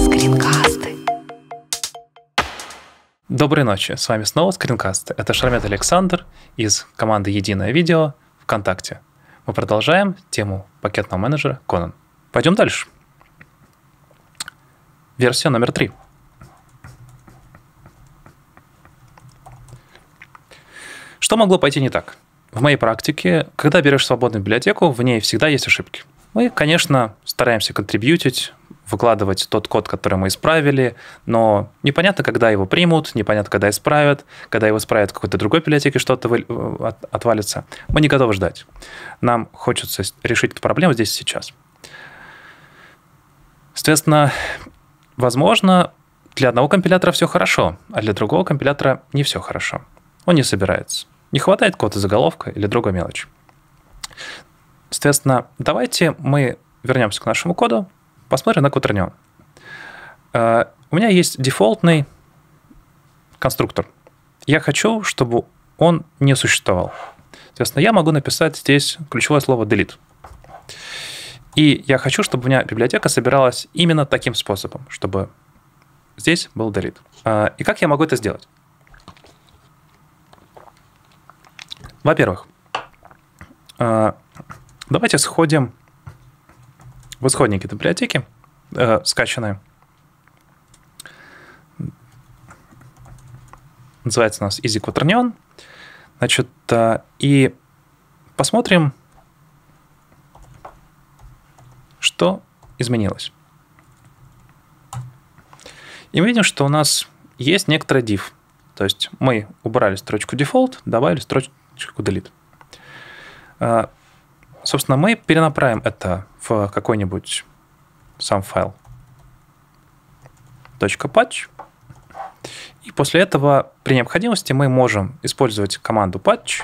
Скринкасты. Доброй ночи, с вами снова Скринкасты. Это Шармет Александр из команды «Единое видео» ВКонтакте. Мы продолжаем тему пакетного менеджера Conan. Пойдем дальше. Версия номер 3. Что могло пойти не так? В моей практике, когда берешь свободную библиотеку, в ней всегда есть ошибки. Мы, конечно, стараемся контрибьютить, выкладывать тот код, который мы исправили, но непонятно, когда его примут, непонятно, когда исправят. Когда его исправят в какой-то другой библиотеке, что-то отвалится. Мы не готовы ждать. Нам хочется решить эту проблему здесь и сейчас. Соответственно, возможно, для одного компилятора все хорошо, а для другого компилятора не все хорошо. Он не собирается. Не хватает какого-то заголовка или другой мелочи. Соответственно, давайте мы вернемся к нашему коду, посмотрим на Quaternion. У меня есть дефолтный конструктор. Я хочу, чтобы он не существовал. Соответственно, я могу написать здесь ключевое слово delete. И я хочу, чтобы у меня библиотека собиралась именно таким способом, чтобы здесь был delete. И как я могу это сделать? Во-первых, давайте сходим в исходники библиотеки, скачанные. Называется у нас EasyQuaternion. Значит, и посмотрим, что изменилось. И мы видим, что у нас есть некоторый div. То есть мы убрали строчку default, добавили строчку delete. Собственно, мы перенаправим это в какой-нибудь сам файл .patch. И после этого при необходимости мы можем использовать команду patch.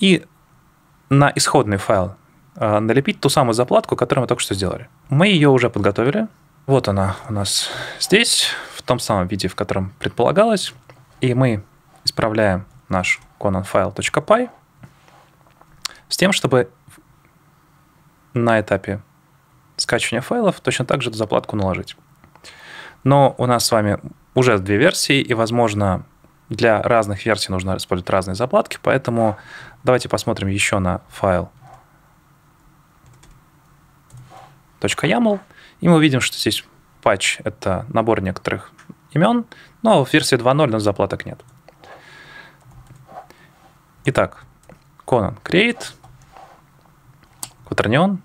И на исходный файл налепить ту самую заплатку, которую мы только что сделали. Мы ее уже подготовили. Вот она у нас здесь, в том самом виде, в котором предполагалось. И мы исправляем наш ConanFile.py с тем, чтобы на этапе скачивания файлов точно так же эту заплатку наложить. Но у нас с вами уже две версии, и, возможно, для разных версий нужно использовать разные заплатки, поэтому давайте посмотрим еще на файл .yaml, и мы увидим, что здесь патч — это набор некоторых имен, но в версии 2.0 у нас заплаток нет. Итак, Conan create, Quaternion.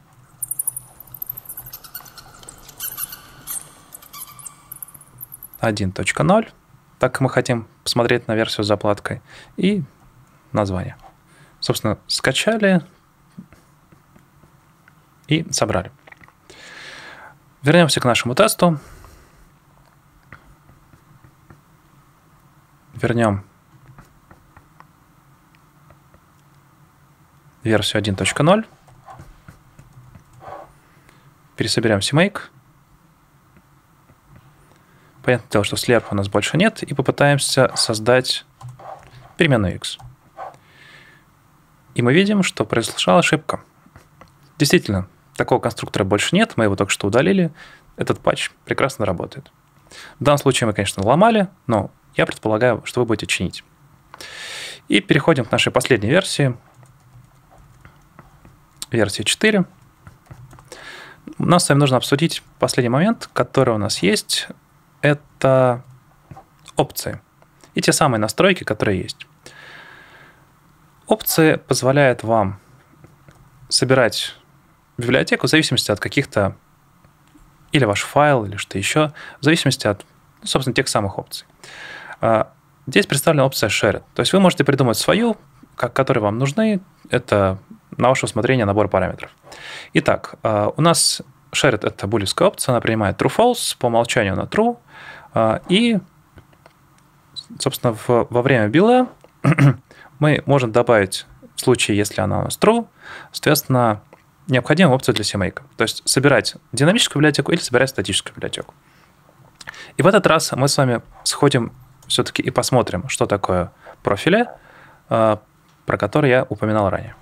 Так мы хотим посмотреть на версию с заплаткой. И название. Собственно, скачали и собрали. Вернемся к нашему тесту. Вернем версию 1.0. Пересоберем CMake. Понятное дело, что slurp у нас больше нет, и попытаемся создать переменную x. И мы видим, что произошла ошибка. Действительно, такого конструктора больше нет, мы его только что удалили. Этот патч прекрасно работает. В данном случае мы, конечно, ломали, но я предполагаю, что вы будете чинить. И переходим к нашей последней версии. Версия 4. Нам с вами нужно обсудить последний момент, который у нас есть. Это опции и те самые настройки, которые есть. Опции позволяют вам собирать библиотеку в зависимости от каких-то, или ваш файл, или что еще, в зависимости от, собственно, тех самых опций. Здесь представлена опция Shared. То есть вы можете придумать свою, которые вам нужны. Это на ваше усмотрение набор параметров. Итак, у нас Shared — это булевская опция, она принимает true-false, по умолчанию на true. И, собственно, во время билда мы можем добавить, в случае, если она у нас true, соответственно, необходимую опцию для CMake. То есть собирать динамическую библиотеку или собирать статическую библиотеку. И в этот раз мы с вами сходим все-таки и посмотрим, что такое профили, про который я упоминал ранее.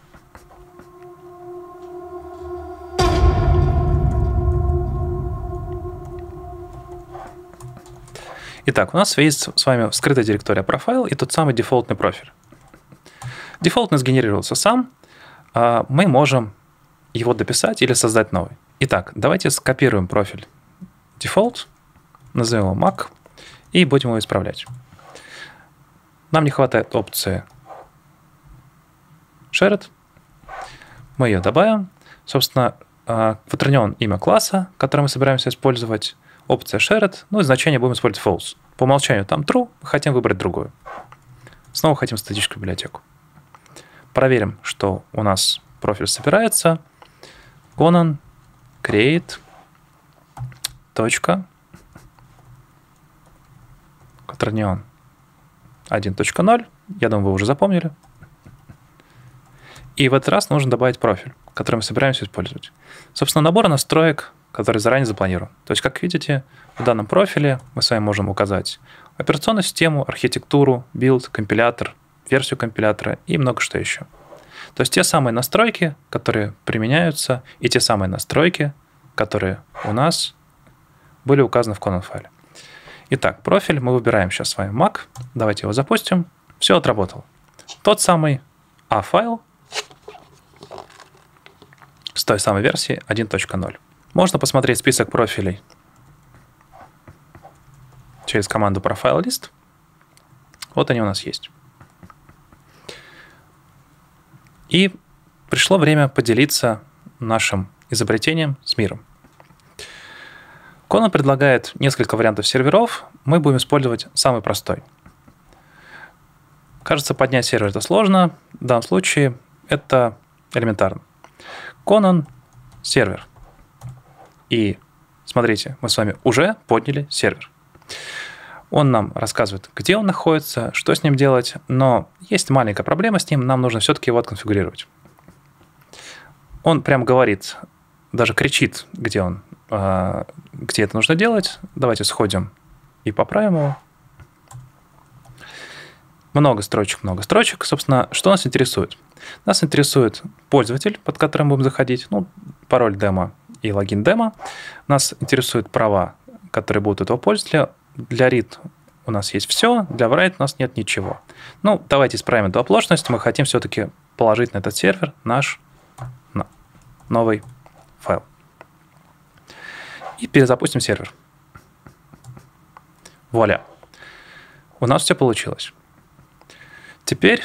Итак, у нас есть с вами скрытая директория профайл и тот самый дефолтный профиль. Дефолтный сгенерировался сам. Мы можем его дописать или создать новый. Итак, давайте скопируем профиль дефолт, назовем его Mac и будем его исправлять. Нам не хватает опции shared. Мы ее добавим. Собственно, Quaternion имя класса, который мы собираемся использовать, опция shared, ну и значение будем использовать false. По умолчанию там true, хотим выбрать другую. Снова хотим статическую библиотеку. Проверим, что у нас профиль собирается. Conan create. Quaternion 1.0. Я думаю, вы уже запомнили. И в этот раз нужно добавить профиль, который мы собираемся использовать. Собственно, набор настроек, который заранее запланирован. То есть, как видите, в данном профиле мы с вами можем указать операционную систему, архитектуру, билд, компилятор, версию компилятора и много что еще. То есть те самые настройки, которые применяются, и те самые настройки, которые у нас были указаны в ConanFile. Итак, профиль мы выбираем сейчас с вами Mac. Давайте его запустим. Все отработало. Тот самый A-файл с той самой версии 1.0. Можно посмотреть список профилей через команду profile_list. Вот они у нас есть. И пришло время поделиться нашим изобретением с миром. Conan предлагает несколько вариантов серверов. Мы будем использовать самый простой. Кажется, поднять сервер – это сложно. В данном случае это элементарно. Conan сервер. И смотрите, мы с вами уже подняли сервер. Он нам рассказывает, где он находится, что с ним делать, но есть маленькая проблема с ним, нам нужно все-таки его отконфигурировать. Он прям говорит, даже кричит, где он, где это нужно делать. Давайте сходим и поправим его. Много строчек, много строчек. Собственно, что нас интересует? Нас интересует пользователь, под которым будем заходить, ну, пароль демо и логин демо. Нас интересуют права, которые будут у этого пользователя. Для read у нас есть все, для write у нас нет ничего. Ну, давайте исправим эту оплошность. Мы хотим все-таки положить на этот сервер наш новый файл. И перезапустим сервер. Вуаля. У нас все получилось. Теперь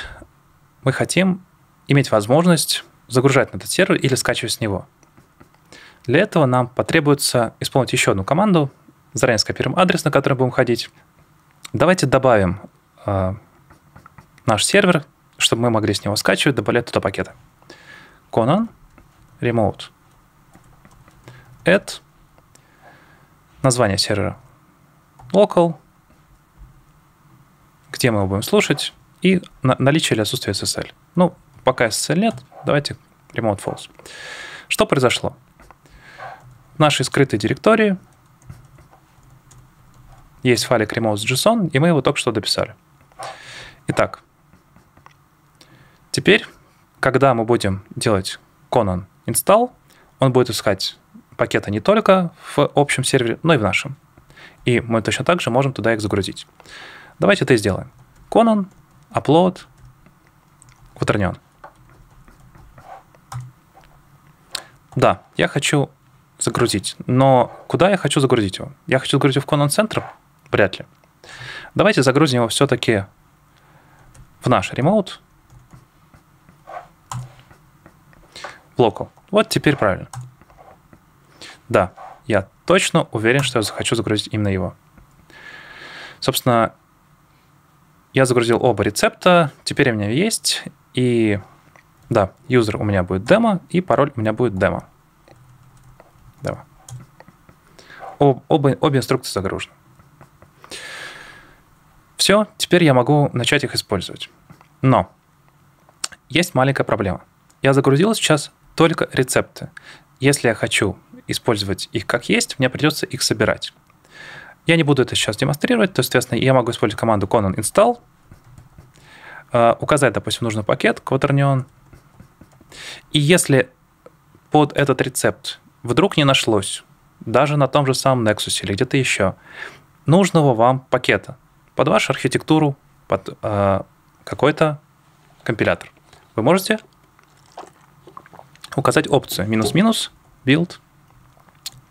мы хотим иметь возможность загружать на этот сервер или скачивать с него. Для этого нам потребуется исполнить еще одну команду. Заранее скопируем адрес, на который будем ходить. Давайте добавим наш сервер, чтобы мы могли с него скачивать, добавлять туда пакеты. Conan remote add название сервера local, где мы его будем слушать, и наличие или отсутствие SSL. Ну, пока SSL нет, давайте remote false. Что произошло? В нашей скрытой директории есть файлик remotes.json, и мы его только что дописали. Итак, теперь, когда мы будем делать Conan install, он будет искать пакеты не только в общем сервере, но и в нашем. И мы точно так же можем туда их загрузить. Давайте это и сделаем. Conan upload Quaternion. Да, я хочу загрузить, но куда я хочу загрузить его? Я хочу загрузить его в Conan Center? Вряд ли. Давайте загрузим его все-таки в наш remote local. Вот теперь правильно. Да, я точно уверен, что я хочу загрузить именно его. Собственно, я загрузил оба рецепта, теперь у меня есть, и да, user у меня будет демо, и пароль у меня будет демо. Демо. Обе инструкции загружены. Все, теперь я могу начать их использовать. Но есть маленькая проблема. Я загрузил сейчас только рецепты. Если я хочу использовать их как есть, мне придется их собирать. Я не буду это сейчас демонстрировать, то, соответственно, я могу использовать команду Conan install, указать, допустим, нужный пакет Quaternion. И если под этот рецепт вдруг не нашлось, даже на том же самом Nexus или где-то еще, нужного вам пакета под вашу архитектуру, под какой-то компилятор. Вы можете указать опцию минус-минус, build,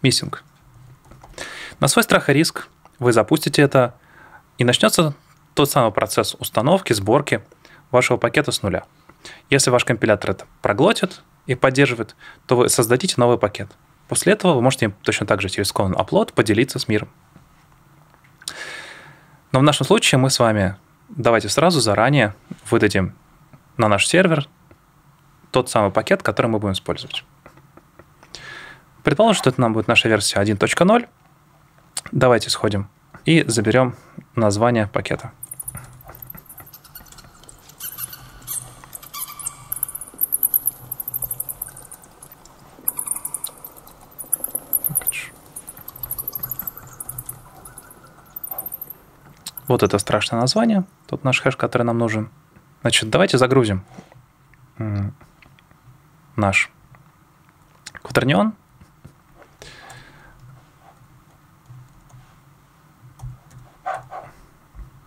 missing. На свой страх и риск вы запустите это, и начнется тот самый процесс установки, сборки вашего пакета с нуля. Если ваш компилятор это проглотит и поддерживает, то вы создадите новый пакет. После этого вы можете точно так же через Conan Upload поделиться с миром. Но в нашем случае мы с вами давайте сразу заранее выдадим на наш сервер тот самый пакет, который мы будем использовать. Предположим, что это нам будет наша версия 1.0. Давайте сходим и заберем название пакета. Вот это страшное название. Тут наш хэш, который нам нужен. Значит, давайте загрузим наш Quaternion.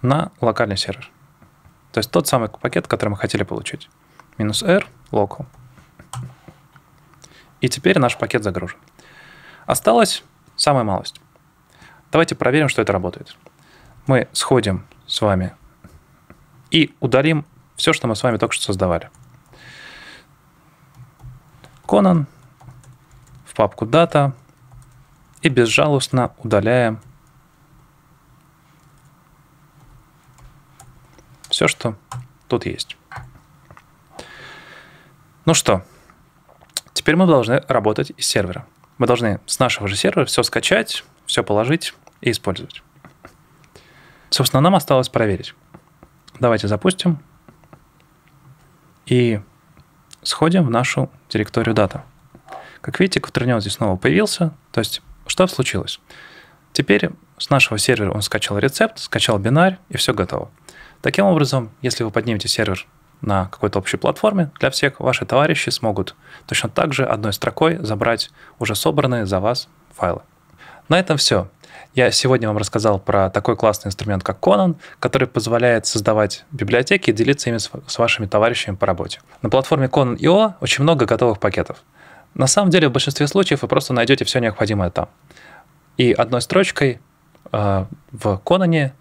На локальный сервер. То есть тот самый пакет, который мы хотели получить. Минус R, local. И теперь наш пакет загружен. Осталась самая малость. Давайте проверим, что это работает. Мы сходим с вами и удалим все, что мы с вами только что создавали. Conan в папку data и безжалостно удаляем все, что тут есть. Ну что, теперь мы должны работать из сервера. Мы должны с нашего же сервера все скачать, все положить и использовать. Собственно, нам осталось проверить. Давайте запустим и сходим в нашу директорию data. Как видите, Quaternion здесь снова появился. То есть, что случилось? Теперь с нашего сервера он скачал рецепт, скачал бинарь, и все готово. Таким образом, если вы поднимете сервер на какой-то общей платформе, для всех ваши товарищи смогут точно так же одной строкой забрать уже собранные за вас файлы. На этом все. Я сегодня вам рассказал про такой классный инструмент, как Conan, который позволяет создавать библиотеки и делиться ими с вашими товарищами по работе. На платформе Conan.io очень много готовых пакетов. На самом деле, в большинстве случаев вы просто найдете все необходимое там. И одной строчкой в Conan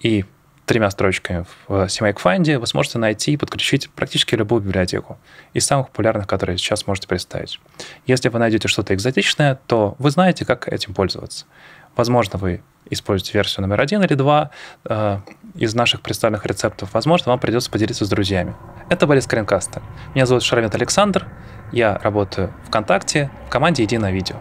и тремя строчками в CMakeLists вы сможете найти и подключить практически любую библиотеку из самых популярных, которые сейчас можете представить. Если вы найдете что-то экзотичное, то вы знаете, как этим пользоваться. Возможно, вы используете версию номер 1 или 2 из наших представленных рецептов. Возможно, вам придется поделиться с друзьями. Это были скринкасты. Меня зовут Шаровед Александр. Я работаю в ВКонтакте в команде «Иди на видео».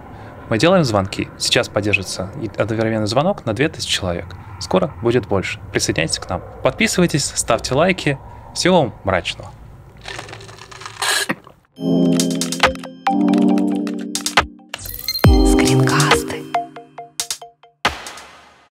Мы делаем звонки. Сейчас поддержится одновременный звонок на 2000 человек. Скоро будет больше. Присоединяйтесь к нам. Подписывайтесь, ставьте лайки. Всего вам мрачного.